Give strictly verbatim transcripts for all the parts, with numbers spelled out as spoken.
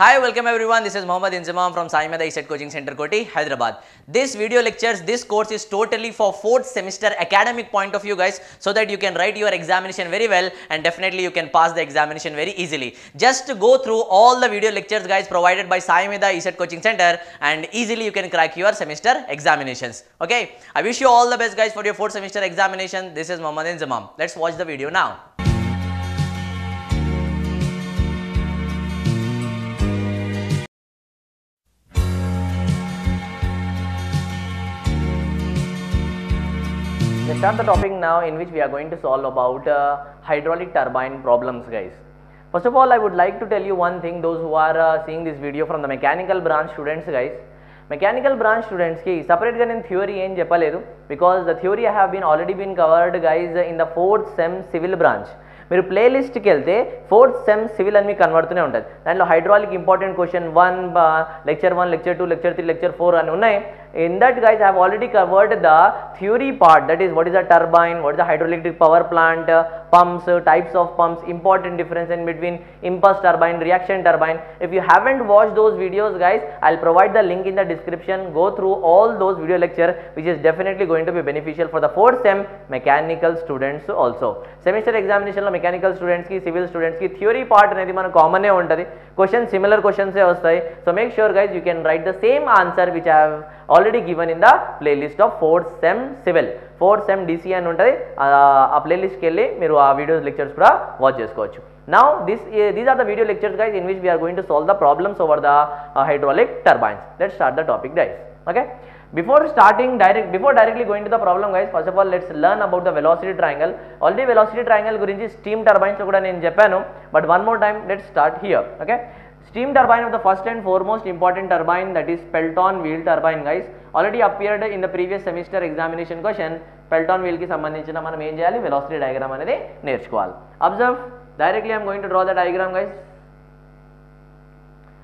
Hi, welcome everyone. This is Mohammad Inzamam from Siamedha E Z Coaching Centre, Koti, Hyderabad. This video lectures, this course is totally for fourth semester academic point of view, guys, so that you can write your examination very well and definitely you can pass the examination very easily. Just go through all the video lectures, guys, provided by Siamedha E Z Coaching Centre, and easily you can crack your semester examinations. Okay, I wish you all the best, guys, for your fourth semester examination. This is Mohammad Inzamam. Let's watch the video now. Let's start the topic now, in which we are going to solve about uh, hydraulic turbine problems, guys. First of all, I would like to tell you one thing, those who are uh, seeing this video from the mechanical branch students, guys. Mechanical branch students ki separate ganin theory en chepaledu, because the theory I have been already been covered, guys, in the fourth sem civil branch. Meeru playlist ki velte fourth sem civil and me convertune untadi. Danlo hydraulic important question one, uh, lecture one, lecture two, lecture three, lecture four and unnai. In that, guys, I have already covered the theory part, that is what is a turbine, what is a hydroelectric power plant, uh, pumps, uh, types of pumps, important difference in between impulse turbine, reaction turbine. If you haven't watched those videos, guys, I'll provide the link in the description. Go through all those video lecture, which is definitely going to be beneficial for the fourth sem mechanical students also. Semester examination lo mechanical students ki, civil students ki theory part anedi manaku common e untadi. Questions similar questions e vastayi. So make sure, guys, you can write the same answer which I have already given in the playlist of fourth sem civil, fourth sem D C and untadi. Aa playlist ki elli meeru aa videos lectures kuda watch chesukochu. Now this uh, these are the video lectures, guys, in which we are going to solve the problems over the uh, hydraulic turbines. Let's start the topic, guys. Okay, before starting direct before directly going to the problem, guys, first of all let's learn about the velocity triangle. Already velocity triangle gurinchi steam turbines lo kuda nenu cheppanu, but one more time let's start here. Okay, steam turbine of the first and foremost important turbine, that is Pelton wheel turbine, guys. Already appeared in the previous semester examination question. Pelton wheel ki sambandhinchina manam em cheyali, velocity diagram anedi nerchukovali. Observe, directly I am going to draw the diagram, guys.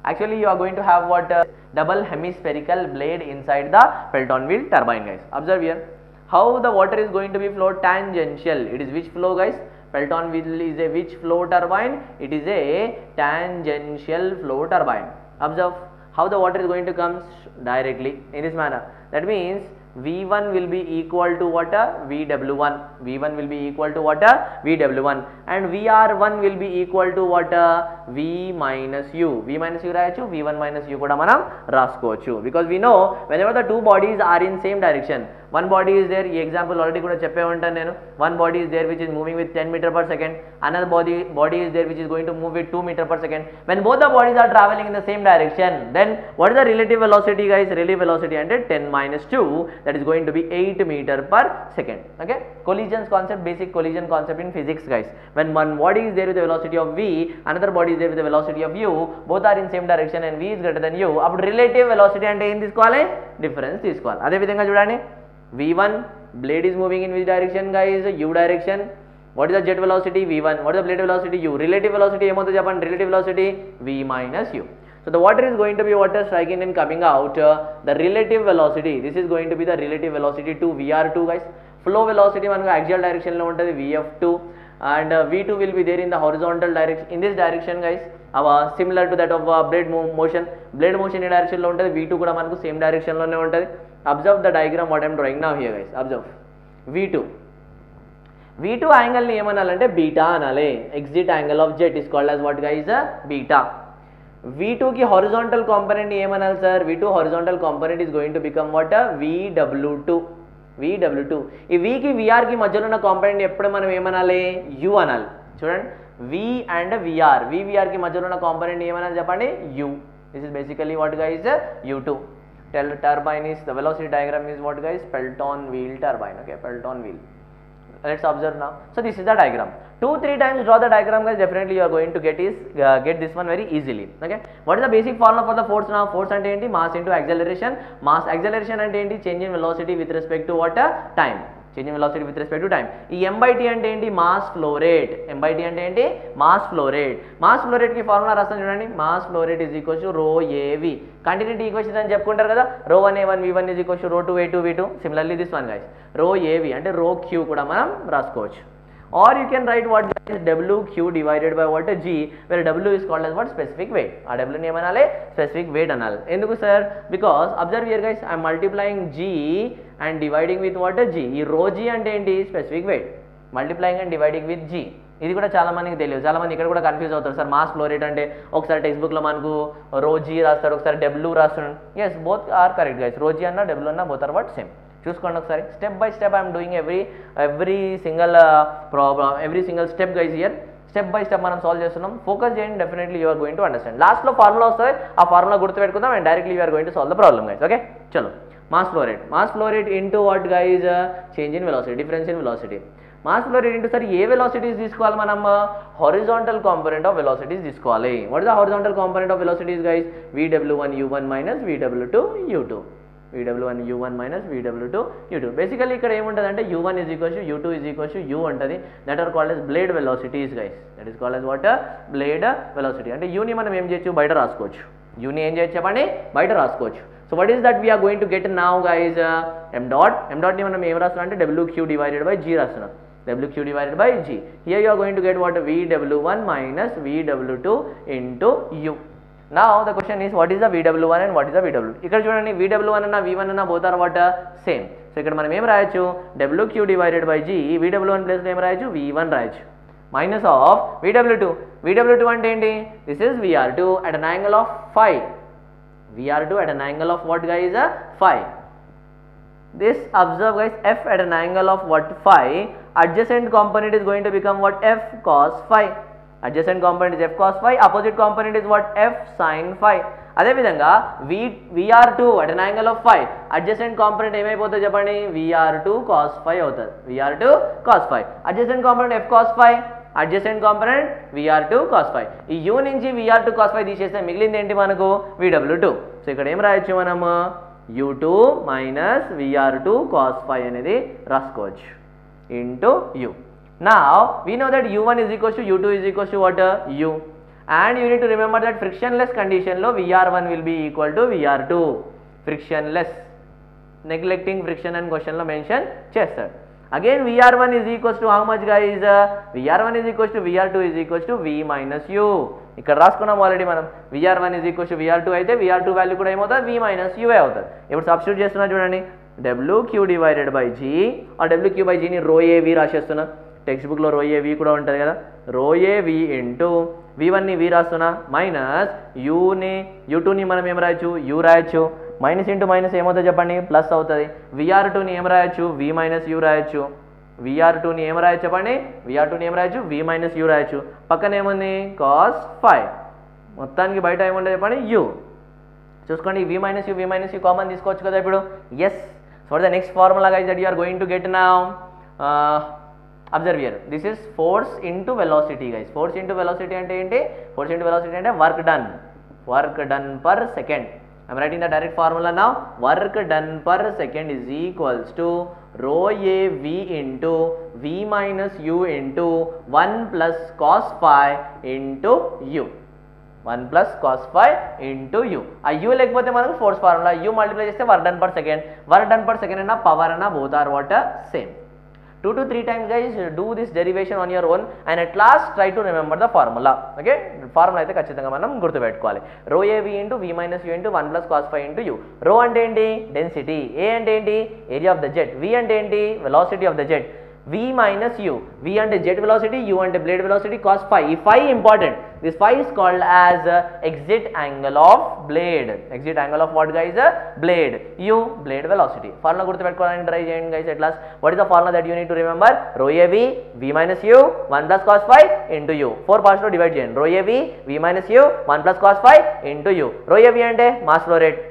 Actually you are going to have what uh, double hemispherical blade inside the Pelton wheel turbine, guys. Observe here how the water is going to be flow tangential. It is which flow, guys? Pelton wheel is a which flow turbine? It is a tangential flow turbine. Observe how the water is going to come directly in this manner. That means V one will be equal to what? V W one. V one will be equal to what? V W one. And V R one will be equal to what? V minus U. V minus U rayachu, V one minus U kuda manam raskochu. Because we know whenever the two bodies are in same direction, one body is there, ee example already kuda cheppe untanu nenu. One body is there which is moving with ten meter per second. Another body body is there which is going to move with two meter per second. When both the bodies are traveling in the same direction, then what is the relative velocity, guys? Relative velocity and ten minus two, that is going to be eight meter per second. Okay, collisions concept, basic collision concept in physics, guys. When one body is there with the velocity of V, another body is there with the velocity of U, both are in same direction and V is greater than U, appudu relative velocity ante em teeskovali, difference teeskovali. Ade vidhanga chudandi, V one blade is moving in which direction, guys? U direction. What is the jet velocity? V one. What is the blade velocity? U. Relative velocity em untado cheppandi, relative velocity V minus U. So the water is going to be water striking and coming out, uh, the relative velocity, this is going to be the relative velocity to V R two, guys. Flow velocity manaku axial direction lo untadi V F two, and uh, V two will be there in the horizontal direction, in this direction, guys. Ava uh, similar to that of uh, blade motion, blade motion in direction lo untadi, V two kuda manaku same direction lone untadi. Observe the diagram what I am drawing now here, guys. Observe V two. V two angle ni em analante beta anale. Exit angle of jet is called as what, guys? Uh, beta. V two ki horizontal component ni em anal, sir? V two horizontal component is going to become what? V W two. V W two. Ee V ki V R ki madhyalo unna component ni eppudu manam em anali? U anali. Chudandi, V and V R, V V R ki madhyalo unna component ni em anali cheppandi? U. This is basically what, guys? U two. Tell the turbine is, the velocity diagram is what, guys? Pelton wheel turbine. Okay, Pelton wheel. Let's observe now. So this is the diagram. Two, three times draw the diagram, guys. Definitely you are going to get is uh, get this one very easily. Okay. What is the basic formula for the force now? Force and ante mass into acceleration. Mass, acceleration and ante change in velocity with respect to what? Time. Change in velocity with respect to time. E m by t and ante mass flow rate. M by t and ante mass flow rate. Mass flow rate ki formula rastan chudandi. Mass flow rate is equal to rho a v. Continuity equation ani cheptuntaru kada. Rho one a one v one is equal to rho two a two v two. Similarly this one, guys. Rho a v ante rho q kuda manam raskochu. or you can write what is W Q divided by what G, where W is called as what, specific weight. Our W name anale specific weight anal. Enduku sir? Because observe here guys, I am multiplying G and dividing with what G. E rho G and N D specific weight. Multiplying and dividing with G. ఇది కూడా చాలా మందికి తెలియదు, చాలా మంది ఇక్కడ కూడా confuse అవుతారు. సార్ మాస్ ఫ్లో రేట్ అంటే ఒకసారి టెక్స్ట్ బుక్ లో మనకు రోజీ రాస్తాడు, ఒకసారి డబ్ల్యూ రాస్తాడు. yes, both are correct guys. రోజీ అన్న డబ్ల్యూ అన్న both are what same. చూసుకోండి ఒకసారి step by step I am doing every every single problem, every single step guys here. Step by step మనం సాల్వ్ చేస్తున్నాం, ఫోకస్ చేయండి, definitely you are going to understand. Last లో formula వస్తుంది, ఆ formula గుర్తు పెట్టుకుందాం and directly you are going to solve the problem guys. Okay చలో, mass flow rate, mass flow rate into what guys, change in velocity, difference in velocity. Mass flow rate into sir ఏ velocities తీసుకోవాలి మనం, horizontal component of velocities తీసుకోవాలి. What is the horizontal component of velocities guys, V W one U one minus V W two U two, V W one U one minus V W two U two. Basically ఇక్కడ ఏముంటదంటే U one is equal to U two is equal to U ఉంటుంది. That are called as blade velocities guys. That is called as what, blade velocity. అంటే యూని మనం ఏం చేయొచ్చు, బయట రాసుకోవచ్చు. యూని ఏం చేయొచ్చు చెప్పండి, బయట రాసుకోవచ్చు. So what is that we are going to get now guys, m dot. m dot ని మనం ఏం రాస్తున్నాం అంటే W Q divided by G రాస్తున్నాం. W Q divided by G. Here you are going to get what, V W one minus V W two into U. Now the question is, what is the V W one and what is the V W two? Here V W one and V one and both are what, same. So here we write W Q divided by G, V W one plus V one write minus of V W two. V W two and N D, this is V R two at an angle of phi. V R two at an angle of what guys, phi. This observe guys, F at an angle of what, phi. Adjacent component is going to become what, F cos phi. Adjacent component is F cos phi, opposite component is what, F sin phi. అదేవిధంగా V V R two at an angle of phi, adjacent component ఏమైపోతుంది చెప్పండి, V R two cos phi అవుతుంది. V R two cos phi, adjacent component F cos phi, adjacent component V R two cos phi. ఈ U నుంచి V R two cos phi తీసేస్తే మిగిలింది ఏంటి మనకు, V W two. So ఇక్కడ ఏం రాయొచ్చు మనము, U two minus V R two cos phi అనేది రాసుకోవచ్చు into U. Now we know that U one is equal to U two is equal to what, U, and you need to remember that frictionless condition lo V R one will be equal to V R two, frictionless, neglecting friction and question lo mention chestad. Again V R one is equal to how much guys, V R one is equal to V R two is equal to V minus U. ఇక్కడ రాసుకున్నాం already మనం, V R one is equal to V R two అయితే V R two value కూడా ఏమవుతుంది, V minus U అవుతుంది. ఇప్పుడు substitute చేస్తున్నా చూడండి, W Q divided by G, or W Q by G ని రో ఏ వి రాసేస్తున్నా. టెక్స్ట్ బుక్ లో రో ఏ వి కూడా ఉంటుంది కదా, rho A V into V one ని V రాస్తున్నా, మైనస్ U ని U two ని మనం ఏం రాయొచ్చు, U రాయొచ్చు. మైనస్ ఇంటూ మైనస్ ఏమవుతుంది చెప్పండి, ప్లస్ అవుతుంది. V R two ని ఏం రాయొచ్చు, V minus U రాయొచ్చు. V R two ని ఏం రాయొచ్చు చెప్పండి, V R two ని ఏం రాయొచ్చు, V minus U రాయొచ్చు. పక్కన ఏముంది, cos phi. మొత్తానికి బయట ఏముంటుంది చెప్పండి, U. చూసుకోండి V minus U V minus U common తీసుకోవచ్చు కదా ఇప్పుడు. yes, so the next formula guys that you are going to get now, uh, observe here, this is force into velocity guys. Force into velocity ante enti, force into velocity ante work done, work done per second. I am writing the direct formula now, work done per second is equals to rho a v into V minus U into one plus cos phi into U. one plus cos phi into U. ఆ U లేకపోతే మనకు force formula, U multiply చేస్తే work done per second, work done per second అన్న power అన్న both are what same. Two to three times guys do this derivation on your own and at last try to remember the formula. Okay formula అయితే ఖచ్చితంగా మనం గుర్తుపెట్టుకోవాలి, rho A V into V minus U into one plus cos phi into U. Rho అంటే ఏంటి, density, A అంటే ఏంటి, area of the jet, V అంటే ఏంటి, velocity of the jet. V minus U, V and jet velocity, U and blade velocity, cos phi. If phi important, this phi is called as exit angle of blade. Exit angle of what guys, blade. U, blade velocity. Formula gurtu pettukovalani try cheyandi guys at last. What is the formula that you need to remember, rho av V minus U one plus cos phi into U. four parts lo divide cheyandi, rho av V minus U one plus cos phi into U. rho av ante mass flow rate,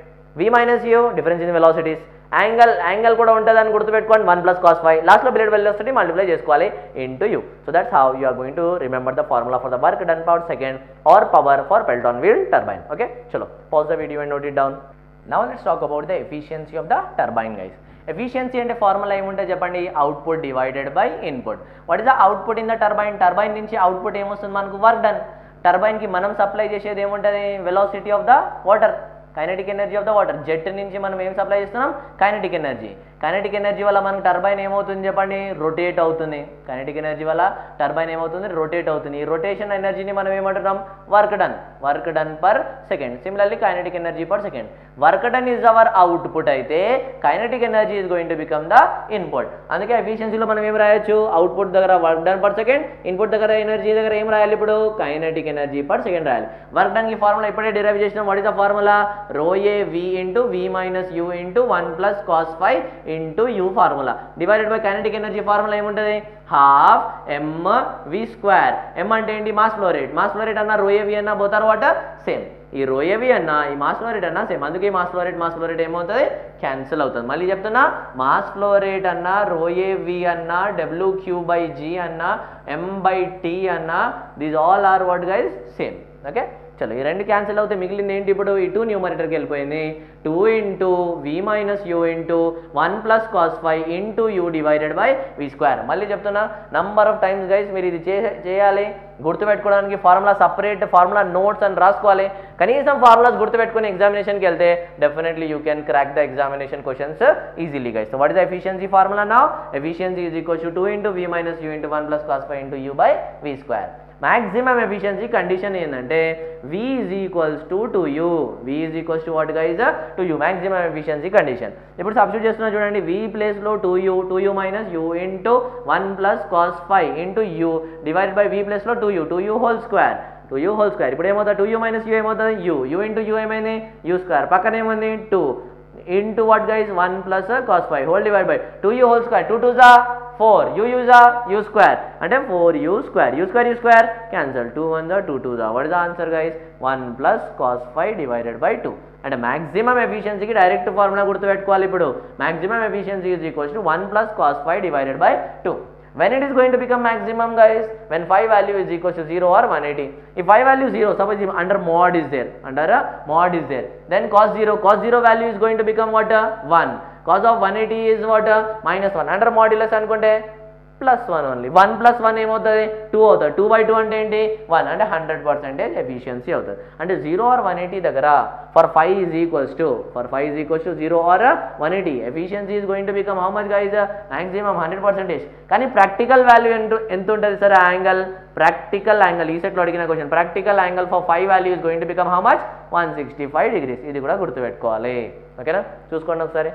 V minus U difference in velocities, angle angle కూడా ఉంటుంది అని గుర్తుపెట్టుకోండి, one plus cos phi. లాస్ట్లో blade velocity multiply చేసుకోవాలి into U. So that's how you are going to remember the formula for the work done per second or power for Pelton wheel turbine. Okay చలో pause the video and note it down. Now let's talk about the efficiency of the turbine guys. Efficiency అంటే formula ఏముంటుంది చెప్పండి, output divided by input. What is the output in the turbine, turbine నుంచి output ఏమొస్తుంది మనకు, work done. టర్బైన్కి మనం supply చేసేది ఏముంటుంది, velocity of the water, kinetic energy of the water. Jet నుంచి మనం ఏం సప్లై చేస్తున్నాం, కైనటిక్ ఎనర్జీ. kinetic energy वाला मान turbine name होतुन्दी जपानी rotate होतुन्दी kinetic energy वाला turbine name होतुन्दी rotate होतुन्दी rotation energy ने मानवे मटर हम work done work done per second similarly kinetic energy per second work done is our output आयते kinetic energy is going to become the input अंदर क्या efficiency लो मानवे मराये चु output दगरा work done per second input दगरा energy दगरा एम रायले पड़ो kinetic energy per second रायले work done की formula इपड़े derivation what is the formula rho a v into v minus u into one plus cos phi into u formula divided by kinetic energy formula ఏముంటది half m v square m అంటే ఏంటి mass flow rate mass flow rate అన్న rho a v అన్న both are what same ఈ rho a v అన్న ఈ mass flow rate అన్న same అందుకే mass flow rate mass flow rate ఏమవుతది క్యాన్సిల్ అవుతది మళ్ళీ చెప్తున్నా మాస్ ఫ్లో రేట్ అన్న rho a v అన్న w q by g అన్న m by t అన్న these all are what guys same okay चलो ये रेंड कैंसिल होते मिगिलिंदी एंटी इप्पुडु ई टू न्यूमरेटर की వెళ్ళిపోయింది two into v minus u into one plus cos phi into u divided by v square మళ్ళీ చెప్తున్నా నంబర్ ఆఫ్ టైమ్స్ గైస్ మీరు ఇది చేయాలి గుర్తు పెట్టుకోవడానికి ఫార్ములా సెపరేట్ ఫార్ములా నోట్స్ అని రాసుకోవాలి కనీసం ఫార్ములాస్ గుర్తు పెట్టుకొని ఎగ్జామినేషన్ కి వెళ్తే definitely you can crack the examination questions easily guys so what is efficiency formula now efficiency is equal to two into v minus u into one plus cos phi into u by v square maximum efficiency condition ఏంటంటే v is equals to to u v is equals to what guys to u maximum efficiency condition ఇప్పుడు substitute చేస్తున్నా చూడండి v place లో two u two u minus u into one plus cos phi into u divided by v place లో two u two u whole square two u whole square ఇప్పుడు ఏమవుతది two u minus u ఏమవుతది u u into u ఏమైంది u square పక్కనే ఏముంది two into what guys one plus cos phi whole divided by two u whole square two twos are four u is u square అంటే four u square u square u square cancel two ones are two twos are what is the answer guys one plus cos phi divided by two and maximum efficiency ki direct formula gurtu pettukovali ippudu maximum efficiency is equal to one plus cos phi divided by two when it is going to become maximum guys when phi value is equal to zero or one eighty if phi value zero suppose if under mod is there under uh, mod is there then cos zero cos zero value is going to become what uh, one cos of one eighty is what minus one under modulus anukunte plus one only one plus one em avutadi two avutadi two by two ante enti one and one hundred percent efficiency avutadi ante zero or one eighty dagara for phi is equals to for phi is equals to zero or one eighty efficiency is going to become how much guys maximum one hundred percent kani practical value ento untadi sir angle practical angle ee set lo adigina question practical angle for phi value is going to become how much one sixty-five degrees idi kuda gurtu pettukovali okay na chuskondi okkari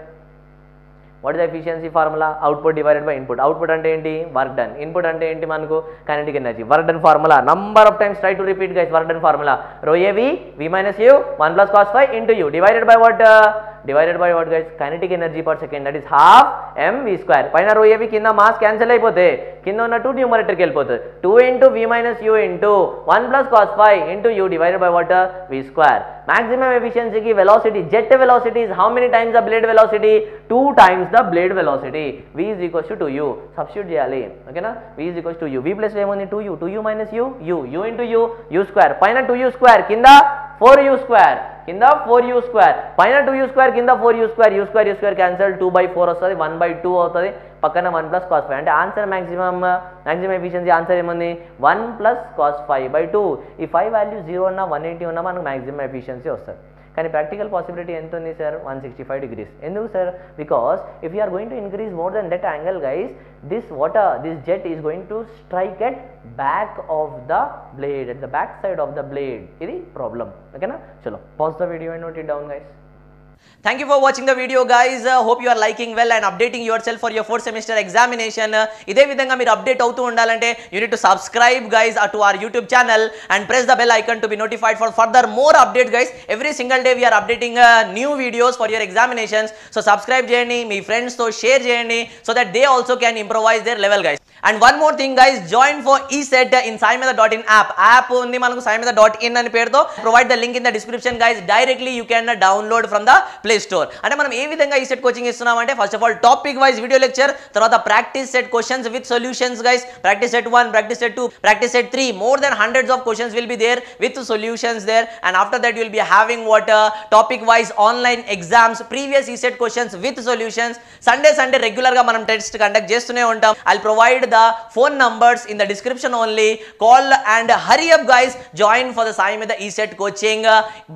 what is the efficiency formula output divided by input output ante enti work done input ante enti manaku kinetic energy work done formula number of times try to repeat guys work done formula rho a v v minus u one plus cos phi into u divided by what uh, divided by what guys kinetic energy per second that is half m v square paina rho a v kinda mass cancel ayipothe kinda unna two numerator ki velipothe two into v minus u into one plus cos phi into u divided by what uh, v square maximum efficiency ki velocity jet velocity is how many times the blade velocity two times the blade velocity v is equals to two u substitute cheyali okay na v is equals to u v plus em undi two u two u minus u u u into u u square paina two u square kinda four u square kinda four u square paina two u square kinda four u square u square u square cancel two by four ostadi one by two avutadi pakkana one plus cos phi ante answer maximum maximum efficiency answer emundi one plus cos phi by two if phi value zero unna one eighty unna manaku maximum efficiency ostadi కానీ practical possibility ఎంత ఉంది sir one sixty-five degrees ఎందుకు sir because if you are going to increase more then that angle guys this water this jet is going to strike at back of the blade at the back side of the blade ఇది problem ఓకేనా చలో pause the video and note it down guys Thank you for watching the video guys uh, hope you are liking well and updating yourself for your fourth semester examination ide vidhanga meer update avutu undalante you need to subscribe guys uh, to our YouTube channel and press the bell icon to be notified for further more updates guys every single day we are updating uh, new videos for your examinations so subscribe cheyandi mee friends tho share cheyandi so that they also can improvise their level guys and one more thing guys join for E Z in Siamedha dot in app app undi manaku Siamedha dot in ani peruto provide the link in the description guys directly you can uh, download from the Play Store అంటే మనం ఏ విధంగా ఈ set coaching ఇస్తున్నామంటే first of all topic wise video lecture తర్వాత practice set questions with solutions guys practice set one practice set two practice set three more then hundreds of questions will be there with solutions there and after that you will be having what topic wise online exams previous ఈ set questions with solutions Sunday Sunday regular గా మనం test conduct చేస్తూనే ఉంటాం I'll provide the phone numbers in the description only call and hurry up guys join for the Saimedha ఈ set coaching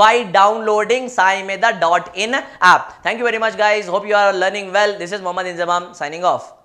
by downloading Saimedha dot in in app. Thank you very much guys. Hope you are learning well. This is Mohammad Inzamam signing off.